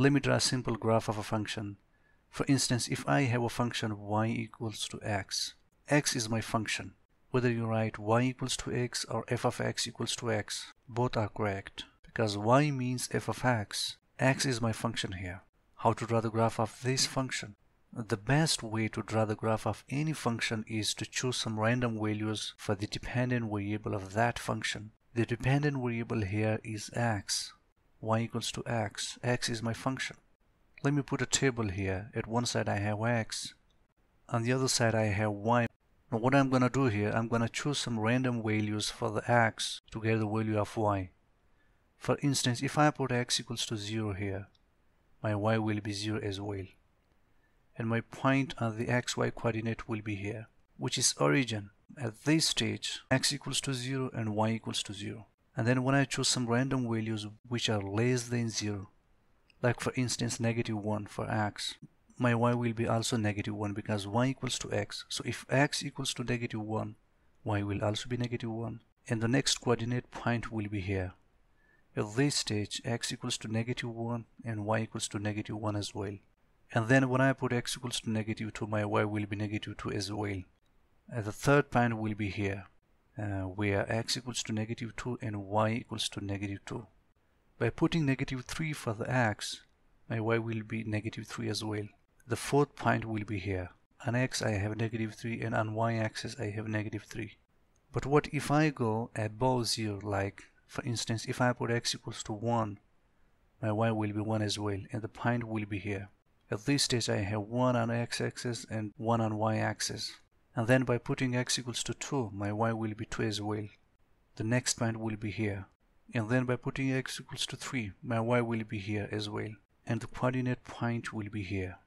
Let me draw a simple graph of a function. For instance, if I have a function y equals to x, x is my function. Whether you write y equals to x or f of x equals to x, both are correct, because y means f of x. X is my function here. How to draw the graph of this function? The best way to draw the graph of any function is to choose some random values for the dependent variable of that function. The dependent variable here is x. Y equals to x. X is my function. Let me put a table here. At one side I have x. On the other side I have y. Now what I'm going to do here, I'm going to choose some random values for the x to get the value of y. For instance, if I put x equals to 0 here, my y will be 0 as well. And my point on the xy coordinate will be here, which is origin. At this stage, x equals to 0 and y equals to 0. And then when I choose some random values which are less than 0, like for instance -1 for x, my y will be also -1 because y equals to x. So if x equals to -1, y will also be -1. And the next coordinate point will be here. At this stage, x equals to -1 and y equals to -1 as well. And then when I put x equals to -2, my y will be -2 as well. And the third point will be here, where x equals to -2 and y equals to -2. By putting -3 for the x, my y will be -3 as well. The fourth point will be here. On x I have -3 and on y-axis I have -3. But what if I go above 0, like for instance, if I put x equals to 1, my y will be 1 as well, and the point will be here. At this stage, I have 1 on x-axis and 1 on y-axis. And then by putting x equals to 2, my y will be 2 as well. The next point will be here. And then by putting x equals to 3, my y will be here as well. And the coordinate point will be here.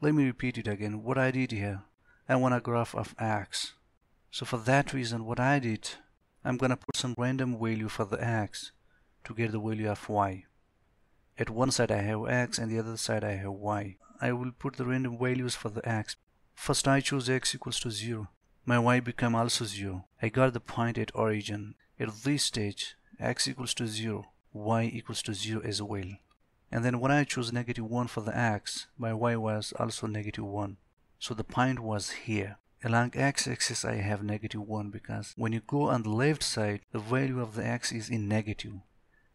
Let me repeat it again. What I did here, I want a graph of x. So for that reason, what I did, I'm going to put some random value for the x to get the value of y. At one side I have x and the other side I have y. I will put the random values for the x. First I choose x equals to 0. My y become also 0. I got the point at origin. At this stage, x equals to 0, y equals to 0 as well. And then when I choose -1 for the x, my y was also -1. So the point was here. Along x-axis I have -1 because when you go on the left side, the value of the x is in negative,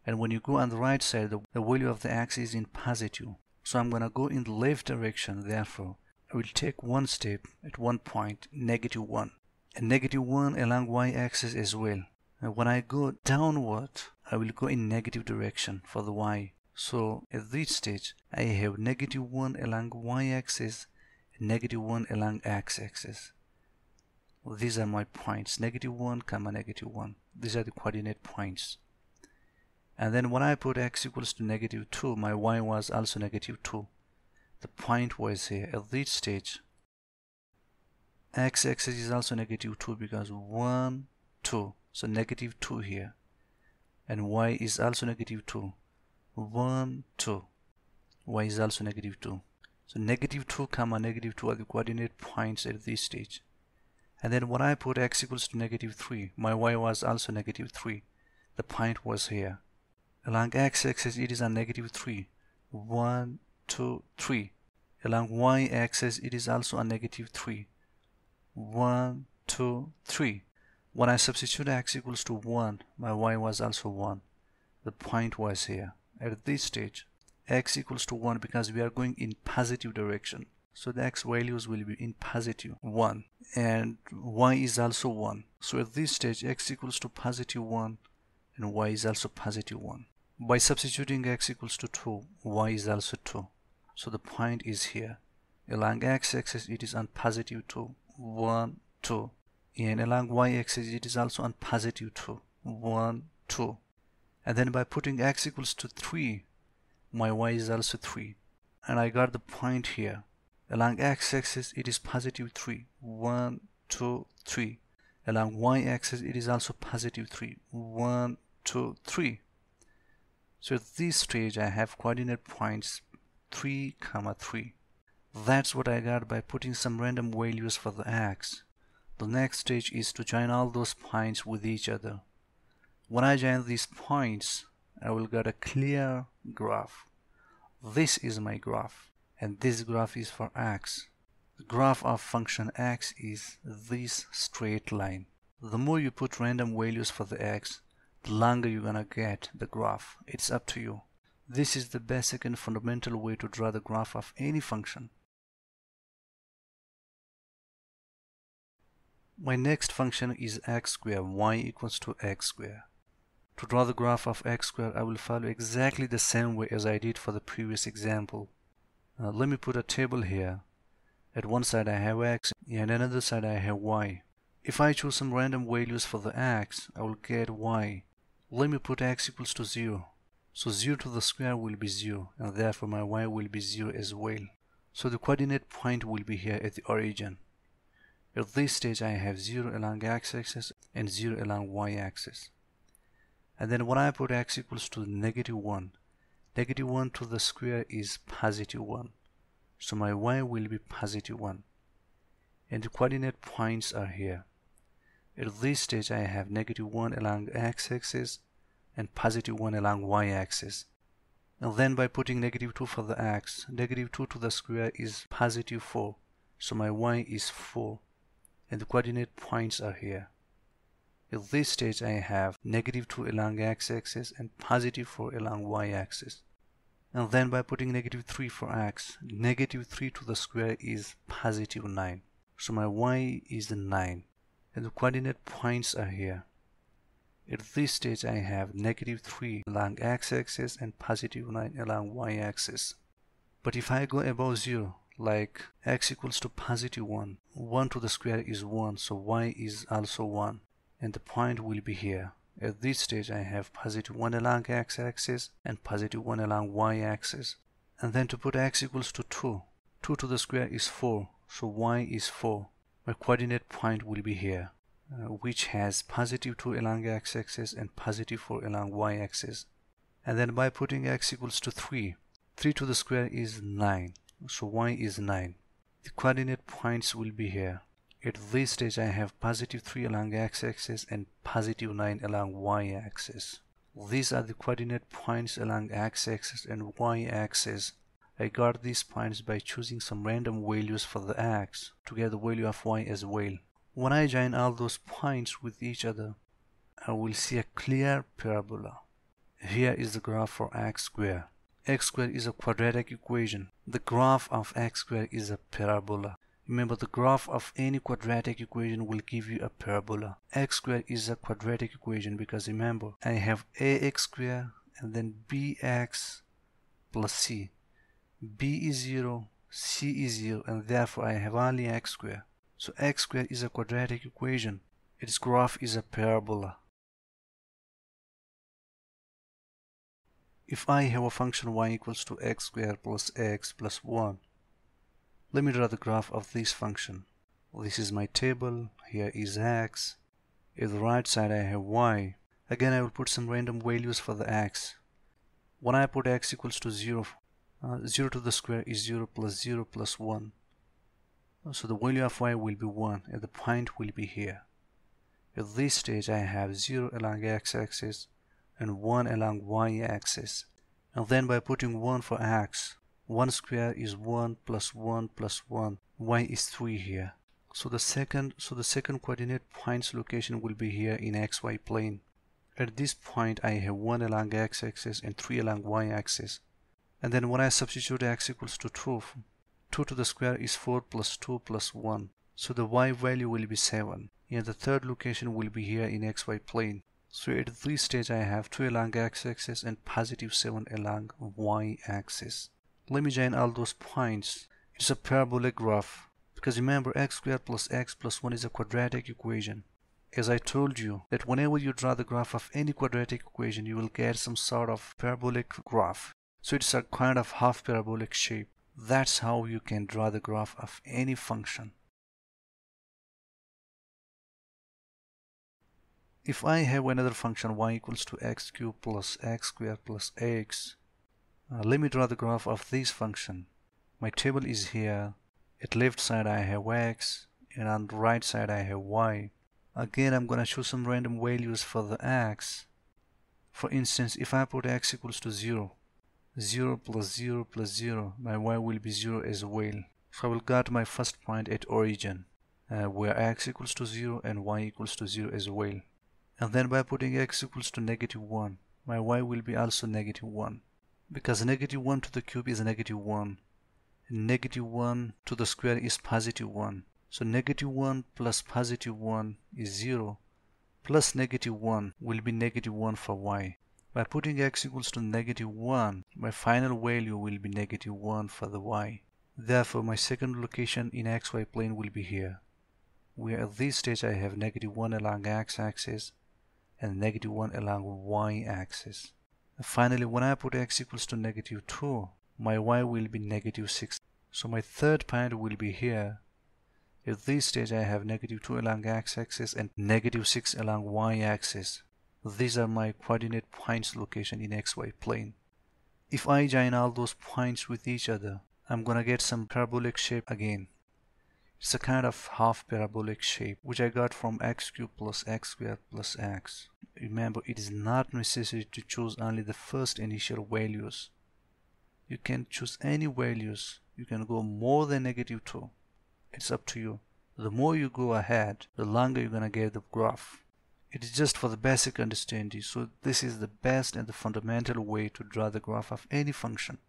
and when you go on the right side, the value of the x is in positive. So I'm gonna go in the left direction. Therefore, I will take one step at one point, -1, and -1 along y-axis as well. And when I go downward, I will go in negative direction for the y. So at this stage, I have -1 along y-axis, -1 along x-axis. These are my points, (-1, -1). These are the coordinate points. And then when I put x equals to -2, my y was also -2. The point was here. At this stage, x-axis is also -2 because 1, 2. So -2 here. And y is also -2. 1, 2. Y is also -2. So (-2, -2) are the coordinate points at this stage. And then when I put x equals to -3, my y was also -3. The point was here. Along x-axis it is on -3. 1, 2, 3. Along y-axis it is also on -3. 1, 2, 3. When I substitute x equals to 1, my y was also 1. The point was here. At this stage, x equals to 1 because we are going in positive direction, so the x values will be in positive 1 and y is also 1. So at this stage, x equals to +1 and y is also +1. By substituting x equals to 2, y is also 2, so the point is here. Along x-axis it is on +2, 1, 2, and along y-axis it is also on +2, 1, 2. And then by putting x equals to 3, my y is also 3, and I got the point here. Along x-axis it is +3, 1, 2, 3. Along y-axis it is also +3, 1, 2, 3. So at this stage I have coordinate points 3, 3. That's what I got by putting some random values for the x. The next stage is to join all those points with each other. When I join these points, I will get a clear graph. This is my graph, and this graph is for x. The graph of function x is this straight line. The more you put random values for the x, the longer you're gonna get the graph. It's up to you. This is the basic and fundamental way to draw the graph of any function. My next function is x squared, y equals to x squared. To draw the graph of x squared, I will follow exactly the same way as I did for the previous example. Now, let me put a table here. At one side I have x, and another side I have y. If I choose some random values for the x, I will get y. Let me put x equals to 0. So 0 to the square will be 0, and therefore my y will be 0 as well. So the coordinate point will be here at the origin. At this stage I have 0 along x-axis and 0 along y-axis. And then when I put x equals to negative 1 to the square is positive 1. So my y will be positive 1. And the coordinate points are here. At this stage I have negative 1 along x-axis and positive 1 along y-axis. And then by putting negative 2 for the x, negative 2 to the square is positive 4. So my y is 4. And the coordinate points are here. At this stage I have negative 2 along x-axis and positive 4 along y-axis. And then by putting negative 3 for x, negative 3 to the square is positive 9. So my y is 9. And the coordinate points are here. At this stage I have negative 3 along x-axis and positive 9 along y-axis. But if I go above 0, like x equals to positive 1, 1 to the square is 1, so y is also 1, and the point will be here. At this stage I have positive 1 along x-axis and positive 1 along y-axis. And then to put x equals to 2, 2 to the square is 4, so y is 4. My coordinate point will be here, which has positive 2 along x-axis and positive 4 along y-axis. And then by putting x equals to 3, 3 to the square is 9. So y is 9. The coordinate points will be here. At this stage I have positive 3 along x-axis and positive 9 along y-axis. These are the coordinate points along x-axis and y-axis. I got these points by choosing some random values for the x to get the value of y as well. When I join all those points with each other, I will see a clear parabola. Here is the graph for x squared. X squared is a quadratic equation. The graph of x squared is a parabola. Remember, the graph of any quadratic equation will give you a parabola. X squared is a quadratic equation because remember, I have ax squared and then bx plus c. b is 0, c is 0, and therefore I have only x squared. So x squared is a quadratic equation. Its graph is a parabola. If I have a function y equals to x squared plus x plus 1, let me draw the graph of this function. This is my table, here is x, at the right side I have y. Again I will put some random values for the x. When I put x equals to 0, 0 to the square is 0 plus 1. So the value of y will be 1 and the point will be here. At this stage I have 0 along x-axis and 1 along y-axis. And then by putting 1 for x, 1 square is 1 plus 1 plus 1. Y is 3 here. So the second coordinate point's location will be here in xy plane. At this point I have 1 along x-axis and 3 along y-axis. And then when I substitute x equals to 2, 2 to the square is 4 plus 2 plus 1. So the y value will be 7. And the third location will be here in xy plane. So at this stage I have 2 along x-axis and positive 7 along y-axis. Let me join all those points. It's a parabolic graph. Because remember, x squared plus x plus 1 is a quadratic equation. As I told you, that whenever you draw the graph of any quadratic equation, you will get some sort of parabolic graph. So it's a kind of half parabolic shape. That's how you can draw the graph of any function. If I have another function y equals to x cubed plus x squared plus x, let me draw the graph of this function. My table is here. At left side I have x and on the right side I have y. Again I'm gonna choose some random values for the x. For instance, if I put x equals to 0, 0 plus 0 plus 0, my y will be 0 as well. So I will get my first point at origin, where x equals to 0 and y equals to 0 as well. And then by putting x equals to negative 1, my y will be also negative 1. Because negative 1 to the cube is negative 1. Negative 1 to the square is positive 1. So negative 1 plus positive 1 is 0. Plus negative 1 will be negative 1 for y. By putting x equals to negative 1, my final value will be negative 1 for the y. Therefore, my second location in xy plane will be here, where at this stage I have negative 1 along x-axis and negative 1 along y-axis. Finally, when I put x equals to negative 2, my y will be negative 6. So my third point will be here. At this stage I have negative 2 along x-axis and negative 6 along y-axis. These are my coordinate points location in xy plane. If I join all those points with each other, I'm gonna get some parabolic shape again. It's a kind of half parabolic shape which I got from x cubed plus x squared plus x. Remember, it is not necessary to choose only the first initial values. You can choose any values. You can go more than negative 2. It's up to you. The more you go ahead, the longer you're gonna get the graph. It is just for the basic understanding, so this is the best and the fundamental way to draw the graph of any function.